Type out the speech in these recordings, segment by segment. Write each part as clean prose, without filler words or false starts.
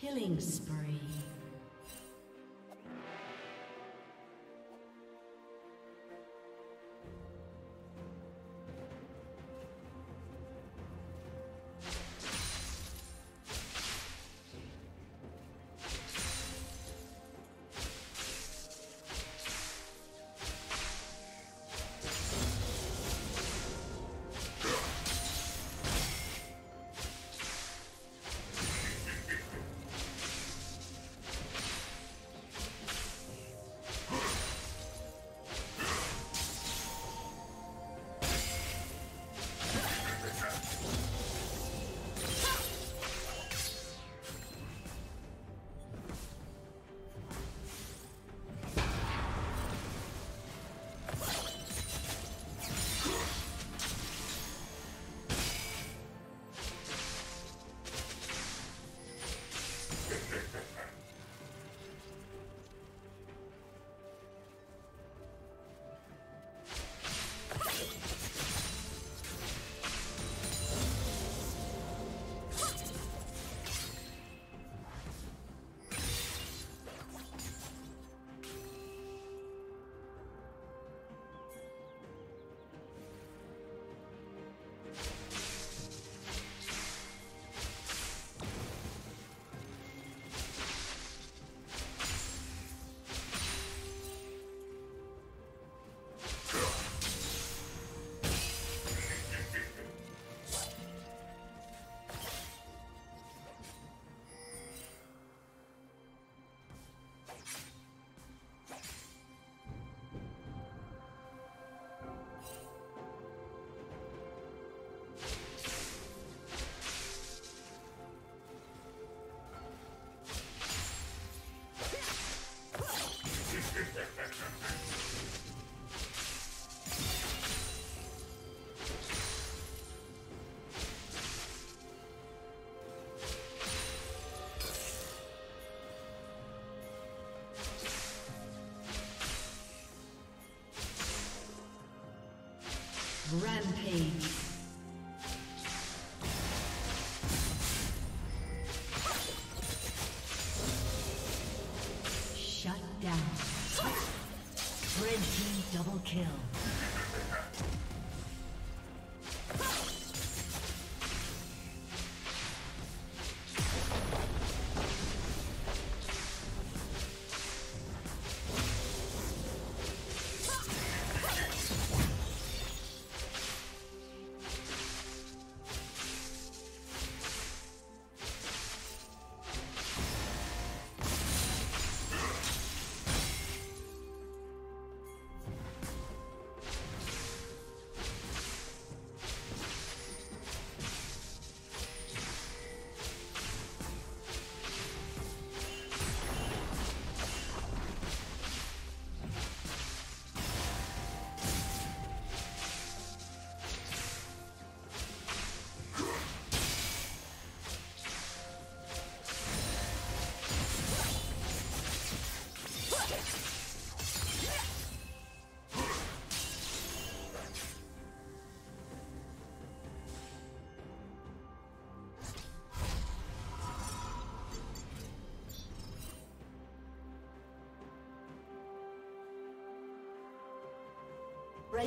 Killing spree. Rampage. Shut down. Red team double kill. Red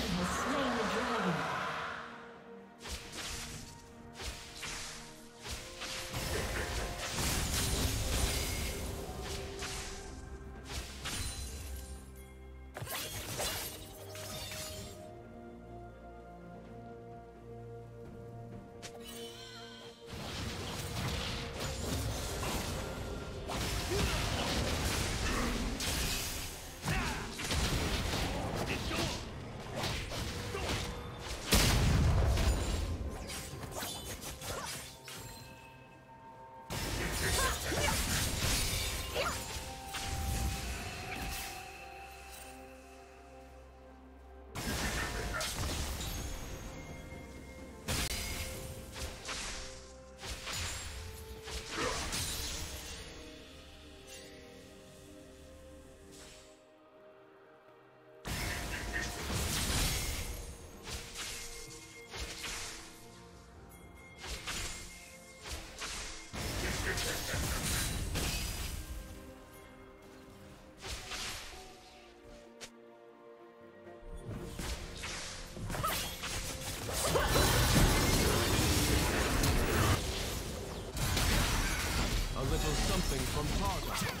has slain the dragon. Something from Target.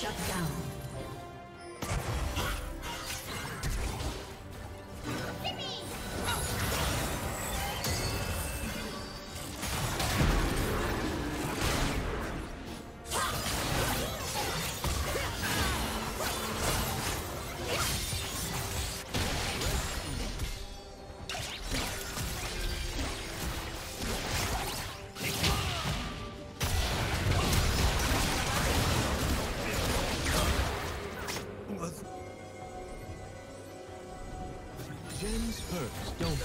Shut down. Gems first, don't they?